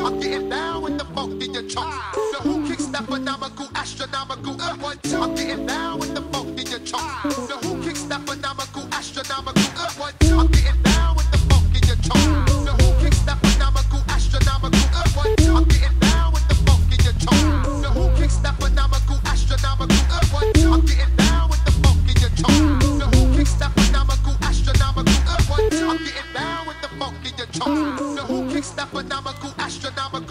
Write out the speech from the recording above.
I'm getting down with the funk in your trunk. So who kicks that phenomenal, astronomical? I'm getting down with the funk in your trunk. So who kicks that phenomenal, astronomical? I'm getting down with the funk in your trunk. So who kicks that phenomenal, astronomical? I'm getting down with the funk in your trunk. So who kicks that phenomenal, astronomical? I'm getting down with the funk in your trunk. So who kicks that phenomenal, astronomical? I'm getting down with the funk in your trunk. So who kicks that phenomenal, astronomical?